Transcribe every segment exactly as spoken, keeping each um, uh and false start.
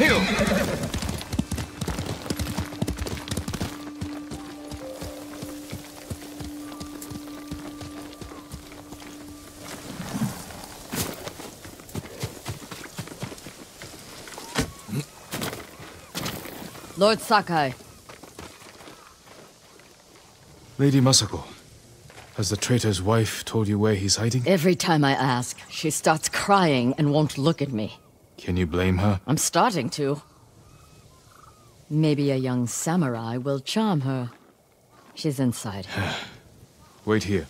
Heal! Lord Sakai. Lady Masako, has the traitor's wife told you where he's hiding? Every time I ask, she starts crying and won't look at me. Can you blame her? I'm starting to. Maybe a young samurai will charm her. She's inside. Wait here.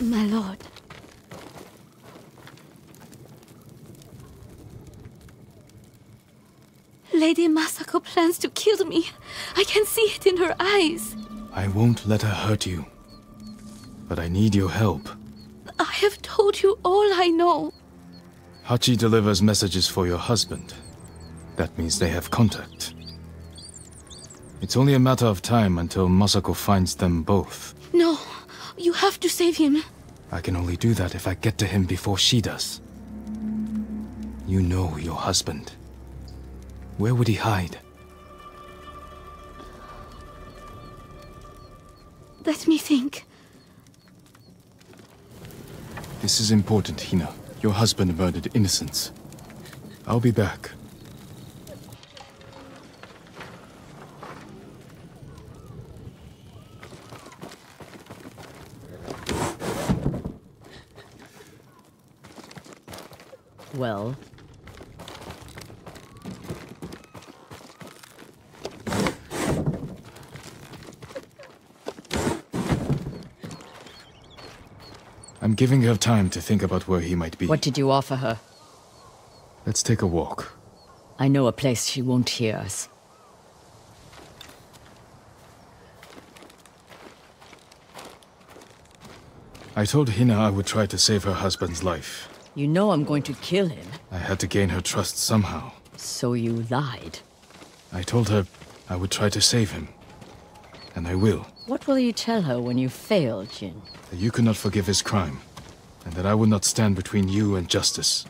My lord. Lady Masako plans to kill me. I can see it in her eyes. I won't let her hurt you. But I need your help. I have told you all I know. Hachi delivers messages for your husband. That means they have contact. It's only a matter of time until Masako finds them both. No, you have to save him. I can only do that if I get to him before she does. You know your husband. Where would he hide? Let me think. This is important, Hina. Your husband murdered innocents. I'll be back. Well... I'm giving her time to think about where he might be. What did you offer her? Let's take a walk. I know a place she won't hear us. I told Hina I would try to save her husband's life. You know I'm going to kill him. I had to gain her trust somehow. So you lied. I told her I would try to save him. And I will. What will you tell her when you fail, Jin? That you could not forgive his crime. And that I would not stand between you and justice.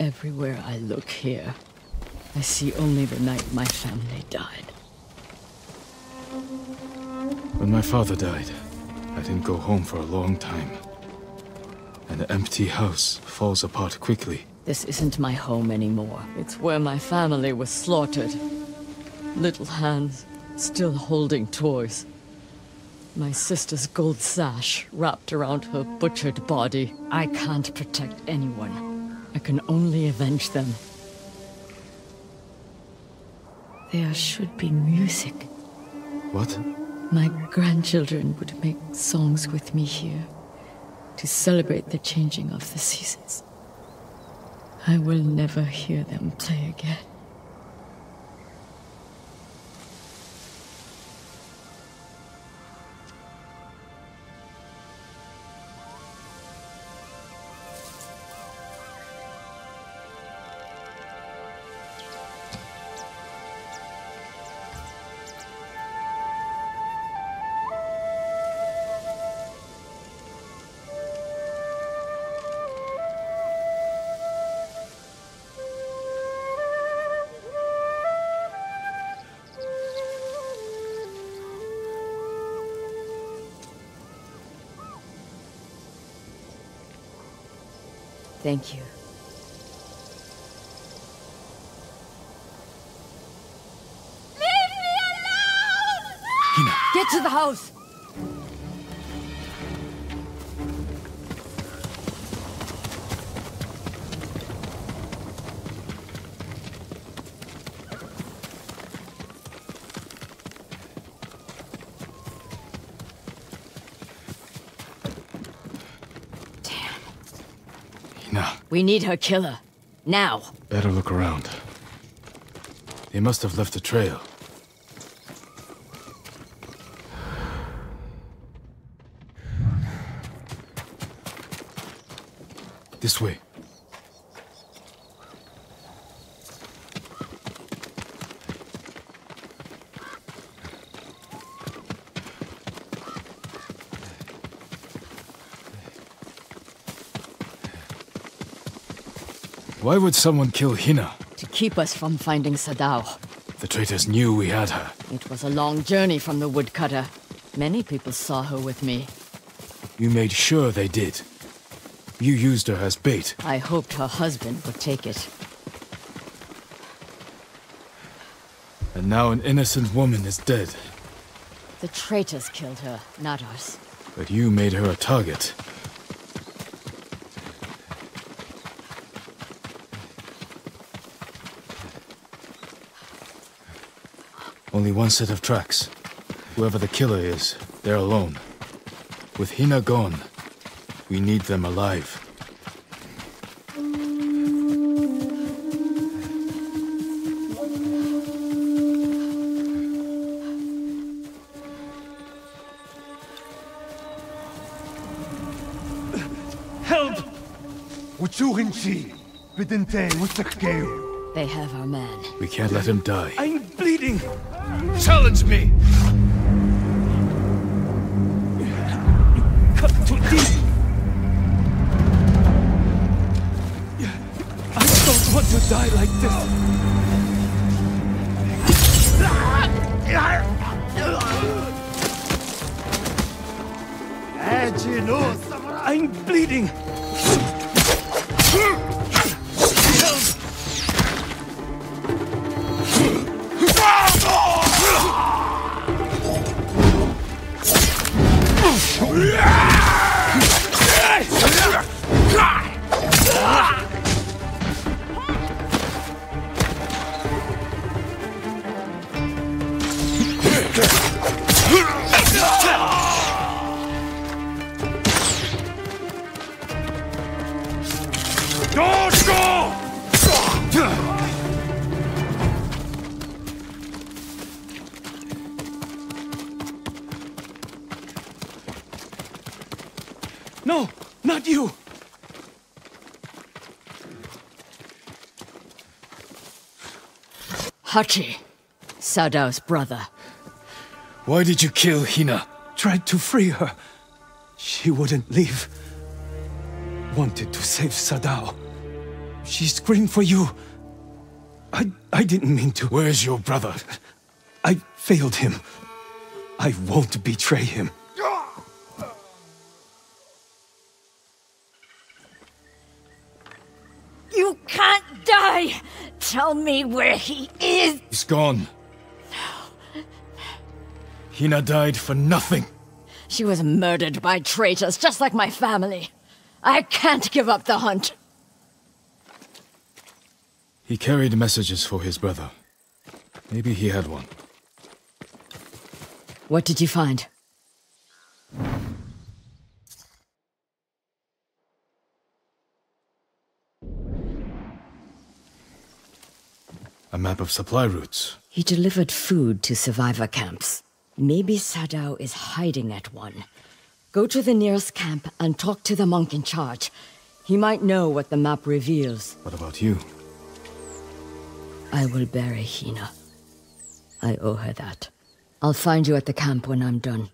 Everywhere I look here, I see only the night my family died. When my father died, I didn't go home for a long time. An empty house falls apart quickly. This isn't my home anymore. It's where my family was slaughtered. Little hands still holding toys. My sister's gold sash wrapped around her butchered body. I can't protect anyone. I can only avenge them. There should be music. What? My grandchildren would make songs with me here. To celebrate the changing of the seasons. I will never hear them play again. Thank you. Leave me alone! Hina! Get to the house! We need her killer. Now. Better look around. They must have left a trail. This way. Why would someone kill Hina? To keep us from finding Sadao. The traitors knew we had her. It was a long journey from the woodcutter. Many people saw her with me. You made sure they did. You used her as bait. I hoped her husband would take it. And now an innocent woman is dead. The traitors killed her, not us. But you made her a target. Only one set of tracks. Whoever the killer is, they're alone. With Hina gone, we need them alive. Help! They have our man. We can't let him die. I'm bleeding! Challenge me! Cut too deep! I don't want to die like this! I'm bleeding! Hachi, Sadao's brother. Why did you kill Hina? Tried to free her. She wouldn't leave. Wanted to save Sadao. She screamed for you. I, I didn't mean to. Where's your brother? I failed him. I won't betray him. You can't die! Tell me where he is! He's gone. No. Hina died for nothing. She was murdered by traitors, just like my family. I can't give up the hunt. He carried messages for his brother. Maybe he had one. What did you find? A map of supply routes. He delivered food to survivor camps. Maybe Sadao is hiding at one. Go to the nearest camp and talk to the monk in charge. He might know what the map reveals. What about you? I will bury Hina. I owe her that. I'll find you at the camp when I'm done.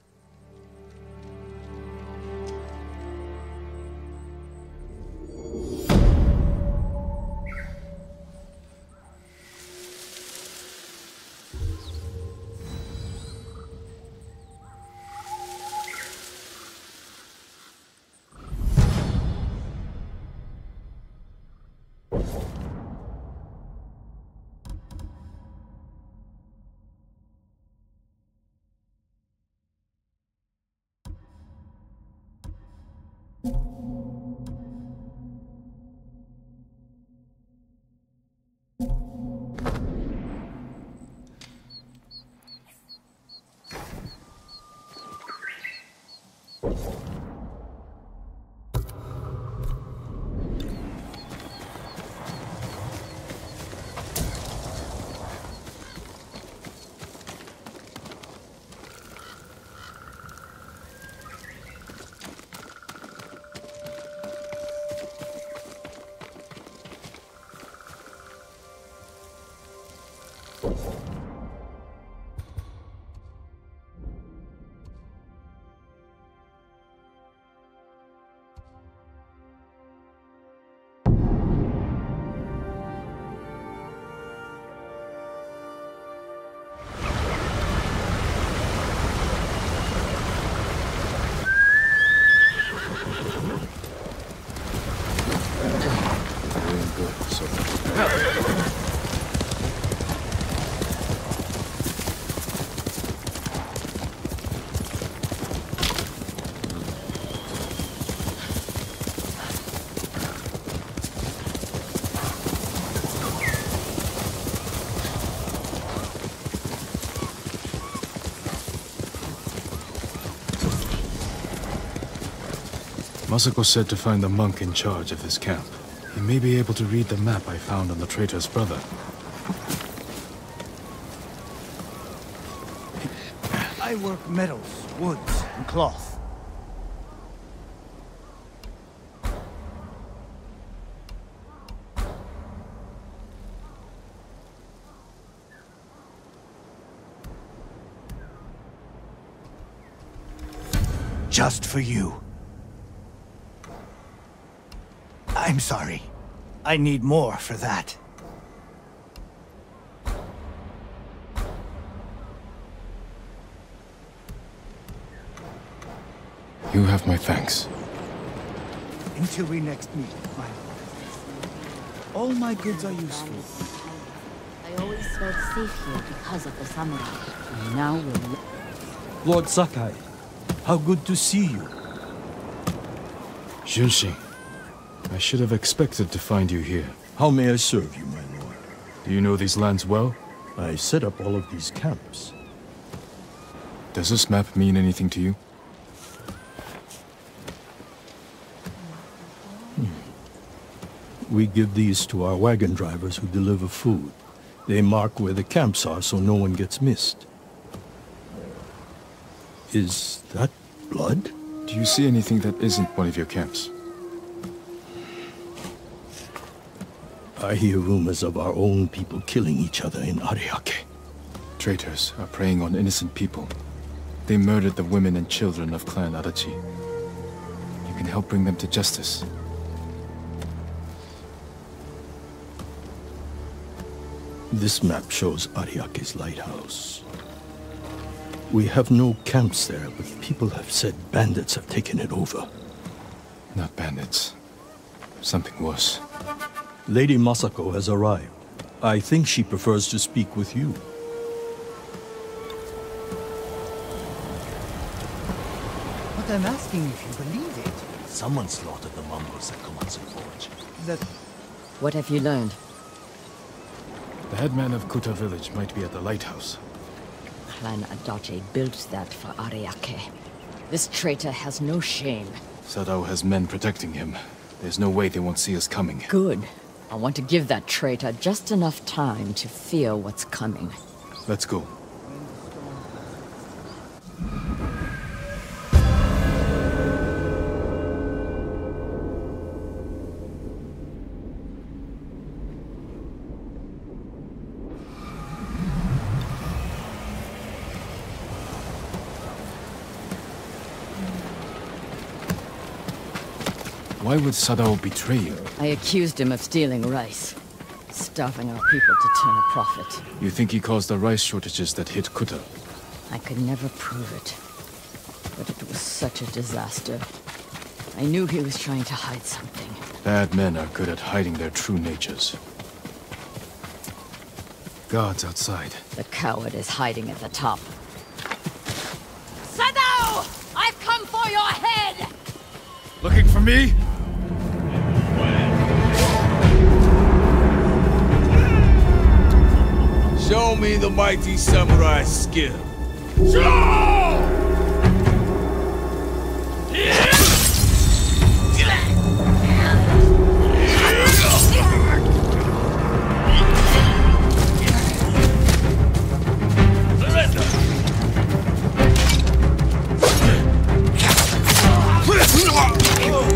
Masako said to find the monk in charge of this camp. He may be able to read the map I found on the traitor's brother. I work metals, woods, and cloth. Just for you. I'm sorry. I need more for that. You have my thanks. Until we next meet, my lord. All my goods are useful. I always felt safe here because of the samurai. And now we'll... Lord Sakai, how good to see you. Shushi. I should have expected to find you here. How may I serve you, my lord? Do you know these lands well? I set up all of these camps. Does this map mean anything to you? Hmm. We give these to our wagon drivers who deliver food. They mark where the camps are so no one gets missed. Is that blood? Do you see anything that isn't one of your camps? I hear rumors of our own people killing each other in Ariake. Traitors are preying on innocent people. They murdered the women and children of Clan Adachi. You can help bring them to justice. This map shows Ariake's lighthouse. We have no camps there, but people have said bandits have taken it over. Not bandits. Something worse. Lady Masako has arrived. I think she prefers to speak with you. What I'm asking if you believe it. Someone slaughtered the Mongols at Komatsu Forge. That... What have you learned? The headman of Kuta Village might be at the lighthouse. Clan Adachi built that for Ariake. This traitor has no shame. Sadao has men protecting him. There's no way they won't see us coming. Good. I want to give that traitor just enough time to fear what's coming. Let's go. Why would Sadao betray you? I accused him of stealing rice, starving our people to turn a profit. You think he caused the rice shortages that hit Kuta? I could never prove it, but it was such a disaster. I knew he was trying to hide something. Bad men are good at hiding their true natures. Guards outside. The coward is hiding at the top. Sadao! I've come for your head! Looking for me? Show me the mighty samurai skill. Show! Surrender! Get down! No!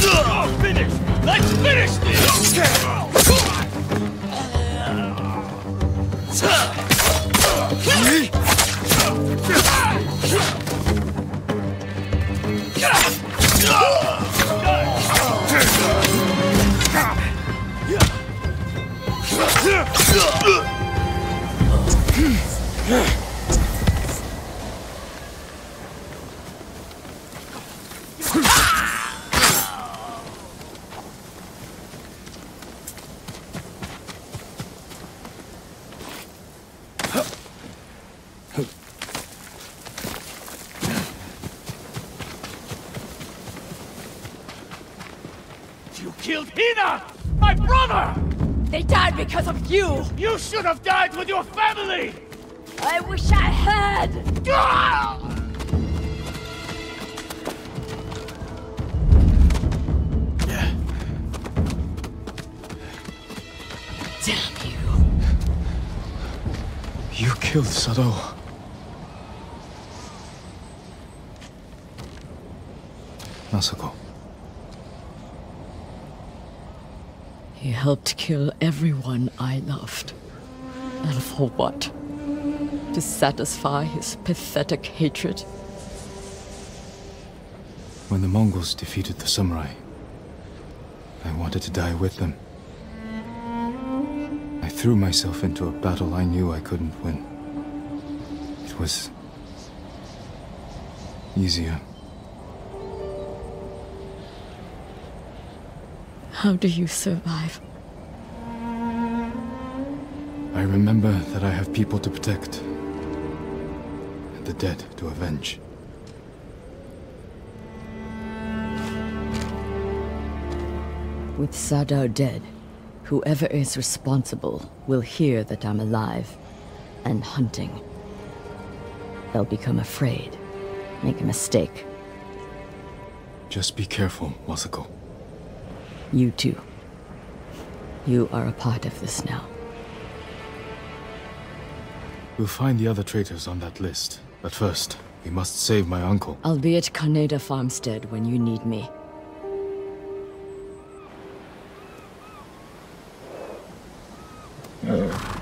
Oh, finish! Let's finish this! You! You should have died with your family! I wish I had! Damn you! You killed Sadao. Masako. He helped kill everyone I loved. And for what? To satisfy his pathetic hatred? When the Mongols defeated the samurai, I wanted to die with them. I threw myself into a battle I knew I couldn't win. It was easier. How do you survive? I remember that I have people to protect, and the dead to avenge. With Sadao dead, whoever is responsible will hear that I'm alive and hunting. They'll become afraid, make a mistake. Just be careful, Masako. You too. You are a part of this now. We'll find the other traitors on that list. But first, we must save my uncle. I'll be at Kaneda Farmstead when you need me. Oh.